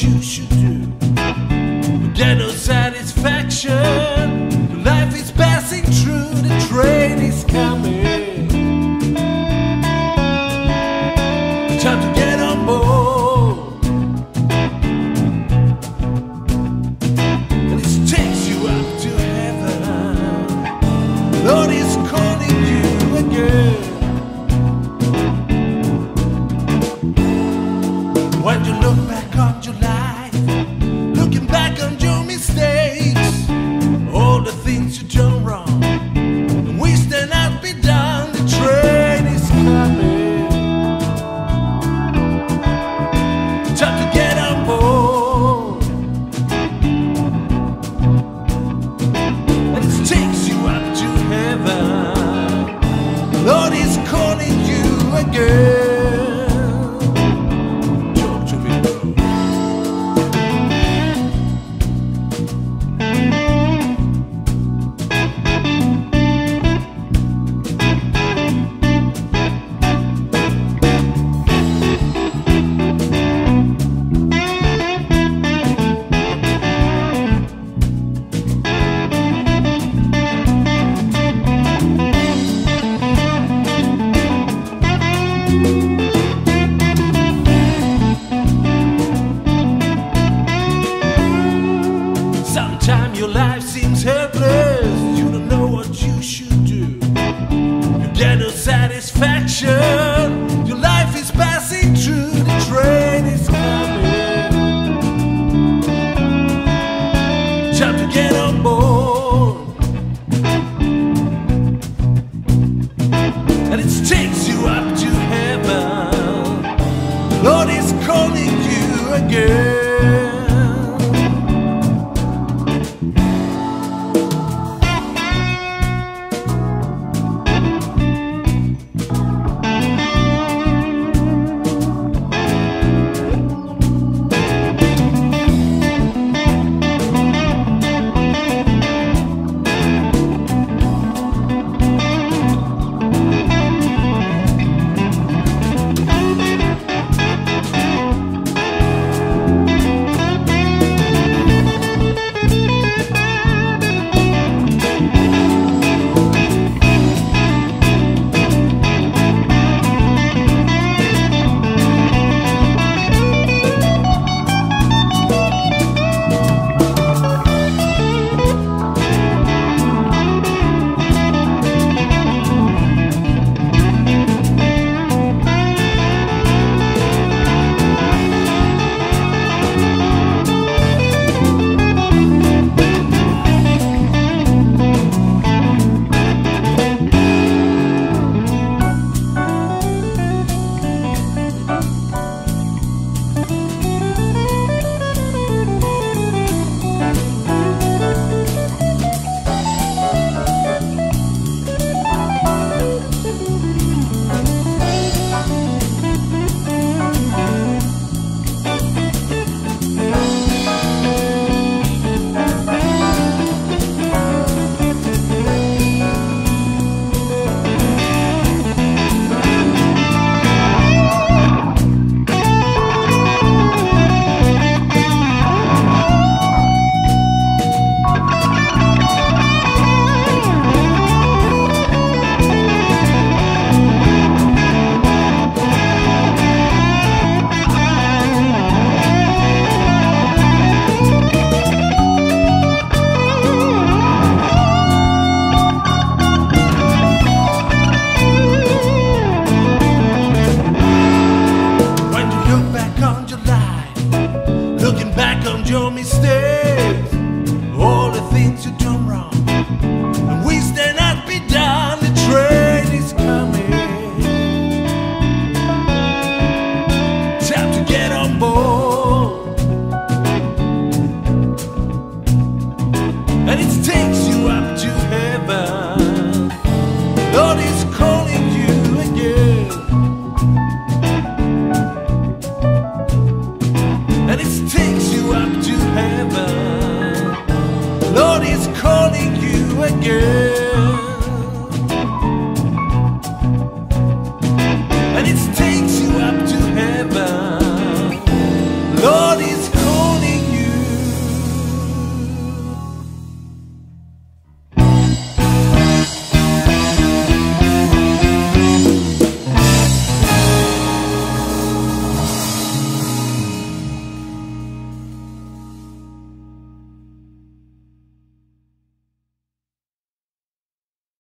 what you should do. There no satisfaction. Life is passing through. The train is coming. Time to get on board. And it takes you up to heaven. Lord is calling you again. When you look back on your life, looking back on your mistakes, all the things you done wrong, and wish that I'd be done. The train is coming. Time to get on board. And it takes you up to heaven. Lord is calling you again. Talk to me, your life seems helpless. You don't know what you should do. You get no satisfaction. Your life is passing through. The train is coming. Time to get on board. And it takes you up to heaven. Lord is calling you again. Your mistakes, all the things you done wrong, and we stand up and down. The train is coming. Time to get on board. And it takes you up to heaven. Lord is calling you again. And it takes you up to heaven. Lord is calling you again.